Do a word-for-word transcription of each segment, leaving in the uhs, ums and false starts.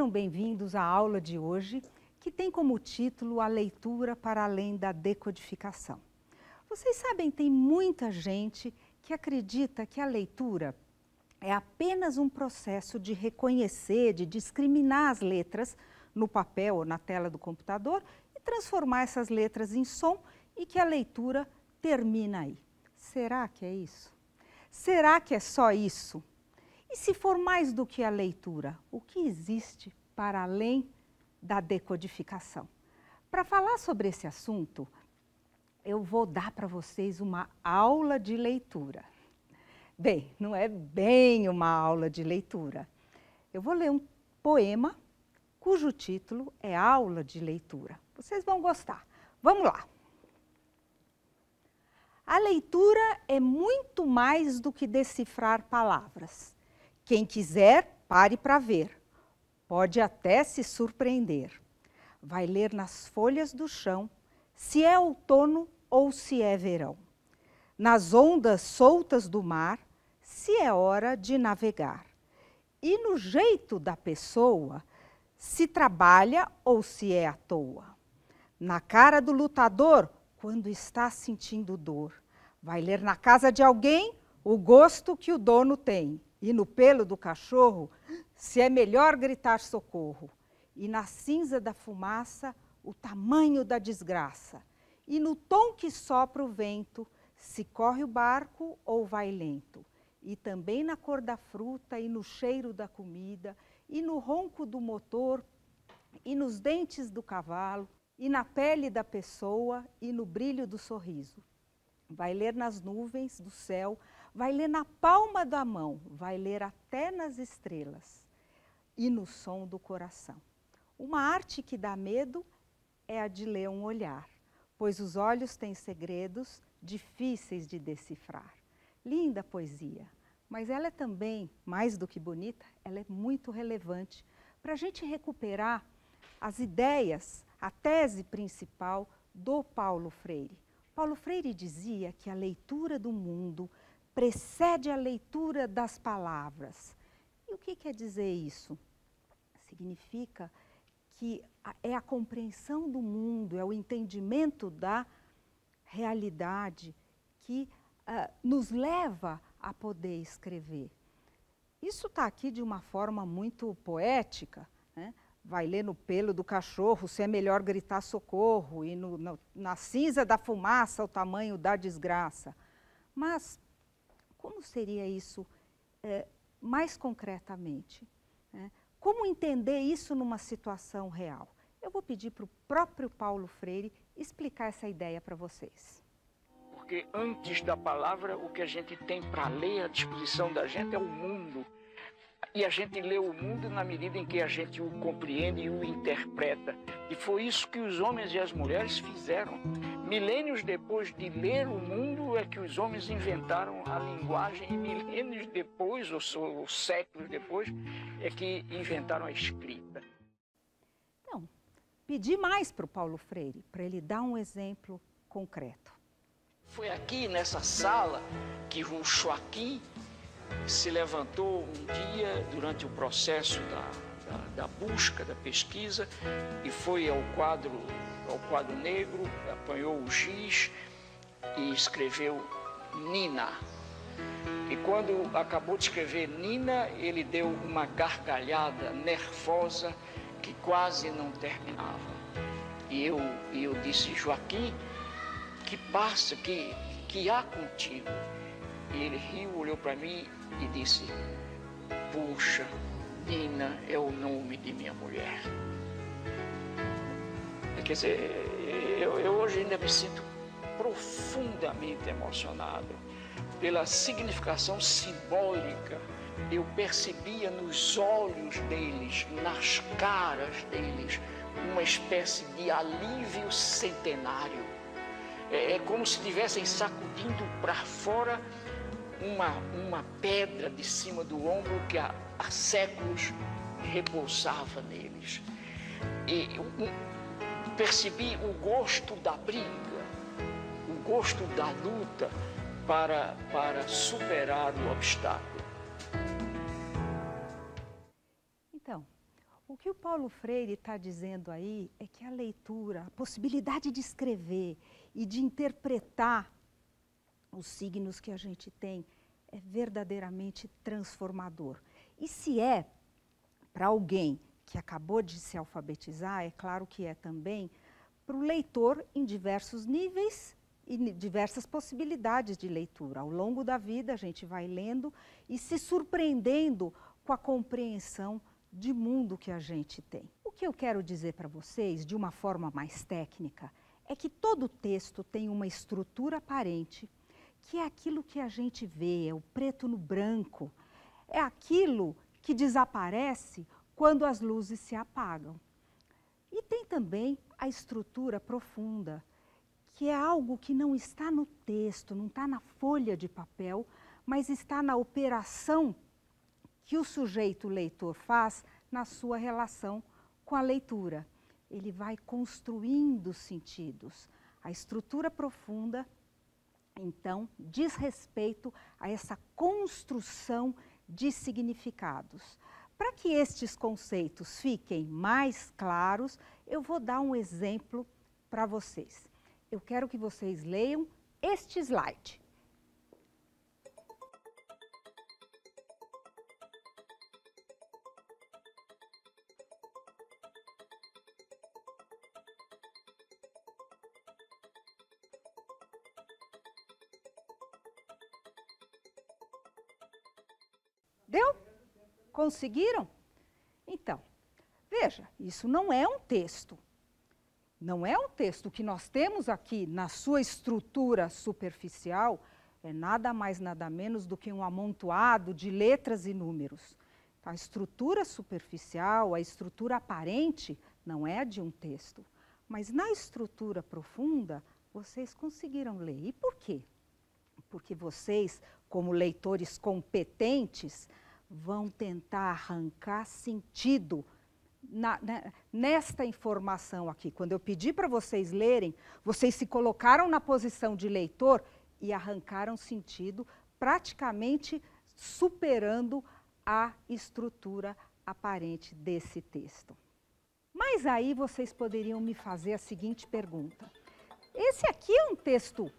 Sejam bem-vindos à aula de hoje, que tem como título a leitura para além da decodificação. Vocês sabem, tem muita gente que acredita que a leitura é apenas um processo de reconhecer, de discriminar as letras no papel ou na tela do computador e transformar essas letras em som e que a leitura termina aí. Será que é isso? Será que é só isso? E se for mais do que a leitura, o que existe para além da decodificação? Para falar sobre esse assunto, eu vou dar para vocês uma aula de leitura. Bem, não é bem uma aula de leitura. Eu vou ler um poema cujo título é Aula de Leitura. Vocês vão gostar. Vamos lá! A leitura é muito mais do que decifrar palavras. Quem quiser, pare para ver. Pode até se surpreender. Vai ler nas folhas do chão, se é outono ou se é verão. Nas ondas soltas do mar, se é hora de navegar. E no jeito da pessoa, se trabalha ou se é à toa. Na cara do lutador, quando está sentindo dor. Vai ler na casa de alguém o gosto que o dono tem. E no pelo do cachorro, se é melhor gritar socorro. E na cinza da fumaça, o tamanho da desgraça. E no tom que sopra o vento, se corre o barco ou vai lento. E também na cor da fruta, e no cheiro da comida, e no ronco do motor, e nos dentes do cavalo, e na pele da pessoa, e no brilho do sorriso. Vai ler nas nuvens do céu, vai ler na palma da mão, vai ler até nas estrelas e no som do coração. Uma arte que dá medo é a de ler um olhar, pois os olhos têm segredos difíceis de decifrar. Linda poesia, mas ela é também, mais do que bonita, ela é muito relevante para a gente recuperar as ideias, a tese principal do Paulo Freire. Paulo Freire dizia que a leitura do mundo precede a leitura das palavras. E o que quer dizer isso? Significa que é a compreensão do mundo, é o entendimento da realidade que uh, nos leva a poder escrever. Isso está aqui de uma forma muito poética, né? Vai ler no pelo do cachorro, se é melhor gritar socorro, e no, no, na cinza da fumaça, o tamanho da desgraça. Mas como seria isso eh, mais concretamente? Né? Como entender isso numa situação real? Eu vou pedir para o próprio Paulo Freire explicar essa ideia para vocês. Porque antes da palavra, o que a gente tem para ler à disposição da gente é o mundo. E a gente lê o mundo na medida em que a gente o compreende e o interpreta. E foi isso que os homens e as mulheres fizeram. Milênios depois de ler o mundo é que os homens inventaram a linguagem, e milênios depois, ou, ou séculos depois, é que inventaram a escrita. Então, pedi mais para o Paulo Freire, para ele dar um exemplo concreto. Foi aqui nessa sala que o Joaquim se levantou um dia durante o processo da, da, da busca, da pesquisa, e foi ao quadro, ao quadro negro, apanhou o giz e escreveu Nina. E quando acabou de escrever Nina, ele deu uma gargalhada nervosa que quase não terminava. E eu, eu disse, Joaquim, que passa, que, que há contigo? E ele riu, olhou para mim e disse, puxa, Nina é o nome de minha mulher. Quer dizer, eu, eu hoje ainda me sinto profundamente emocionado pela significação simbólica. Eu percebia nos olhos deles, nas caras deles, uma espécie de alívio centenário. É, é como se estivessem sacudindo para fora Uma, uma pedra de cima do ombro que há, há séculos repousava neles. E eu, eu percebi o gosto da briga, o gosto da luta para, para superar o obstáculo. Então, o que o Paulo Freire está dizendo aí é que a leitura, a possibilidade de escrever e de interpretar os signos que a gente tem é verdadeiramente transformador. E se é para alguém que acabou de se alfabetizar, é claro que é também para o leitor em diversos níveis e diversas possibilidades de leitura. Ao longo da vida a gente vai lendo e se surpreendendo com a compreensão de mundo que a gente tem. O que eu quero dizer para vocês, de uma forma mais técnica, é que todo texto tem uma estrutura aparente, que é aquilo que a gente vê, é o preto no branco, é aquilo que desaparece quando as luzes se apagam. E tem também a estrutura profunda, que é algo que não está no texto, não está na folha de papel, mas está na operação que o sujeito leitor faz na sua relação com a leitura. Ele vai construindo sentidos. A estrutura profunda, então, diz respeito a essa construção de significados. Para que estes conceitos fiquem mais claros, eu vou dar um exemplo para vocês. Eu quero que vocês leiam este slide. Deu? Conseguiram? Então, veja, isso não é um texto. Não é um texto. O que nós temos aqui na sua estrutura superficial é nada mais, nada menos do que um amontoado de letras e números. A estrutura superficial, a estrutura aparente, não é a de um texto. Mas na estrutura profunda, vocês conseguiram ler. E por quê? Porque vocês, como leitores competentes, vão tentar arrancar sentido na, na, nesta informação aqui. Quando eu pedi para vocês lerem, vocês se colocaram na posição de leitor e arrancaram sentido, praticamente superando a estrutura aparente desse texto. Mas aí vocês poderiam me fazer a seguinte pergunta. Esse aqui é um texto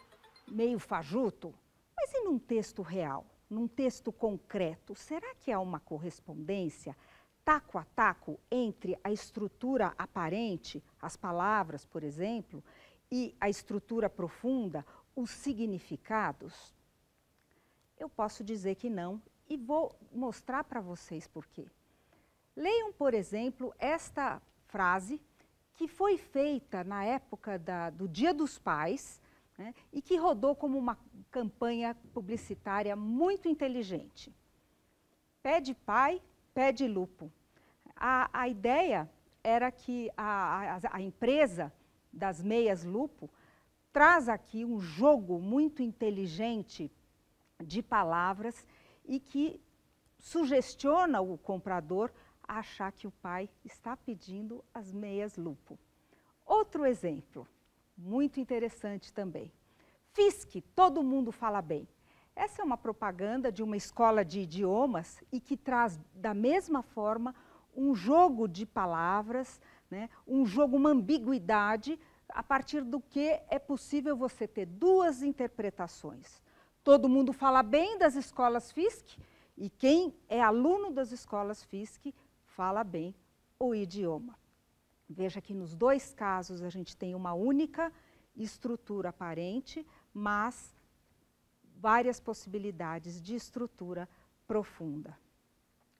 meio fajuto, mas e num texto real, num texto concreto, será que há uma correspondência taco a taco entre a estrutura aparente, as palavras, por exemplo, e a estrutura profunda, os significados? Eu posso dizer que não e vou mostrar para vocês por quê. Leiam, por exemplo, esta frase que foi feita na época da, do Dia dos Pais, né, e que rodou como uma campanha publicitária muito inteligente. Pé de pai, pé de Lupo. A, a ideia era que a, a, a empresa das meias Lupo traz aqui um jogo muito inteligente de palavras e que sugestiona o comprador a achar que o pai está pedindo as meias Lupo. Outro exemplo, muito interessante também. Fisk, todo mundo fala bem. Essa é uma propaganda de uma escola de idiomas e que traz, da mesma forma, um jogo de palavras, né? Um jogo, uma ambiguidade, a partir do que é possível você ter duas interpretações. Todo mundo fala bem das escolas Fisk e quem é aluno das escolas Fisk fala bem o idioma. Veja que nos dois casos a gente tem uma única estrutura aparente, mas várias possibilidades de estrutura profunda.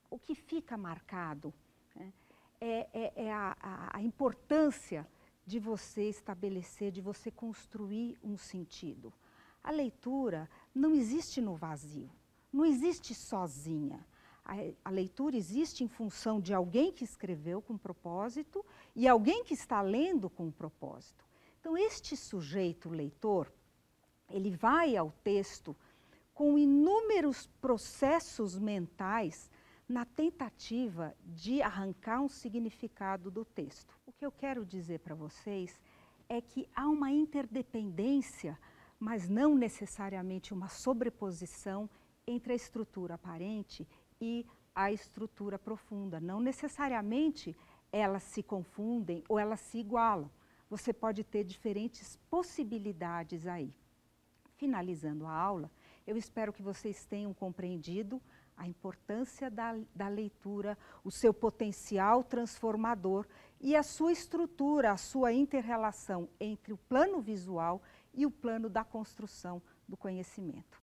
O que fica marcado, né, é, é, é a, a, a importância de você estabelecer, de você construir um sentido. A leitura não existe no vazio, não existe sozinha. A, a leitura existe em função de alguém que escreveu com propósito e alguém que está lendo com propósito. Então, este sujeito leitor, ele vai ao texto com inúmeros processos mentais na tentativa de arrancar um significado do texto. O que eu quero dizer para vocês é que há uma interdependência, mas não necessariamente uma sobreposição entre a estrutura aparente e a estrutura profunda. Não necessariamente elas se confundem ou elas se igualam. Você pode ter diferentes possibilidades aí. Finalizando a aula, eu espero que vocês tenham compreendido a importância da, da leitura, o seu potencial transformador e a sua estrutura, a sua inter-relação entre o plano visual e o plano da construção do conhecimento.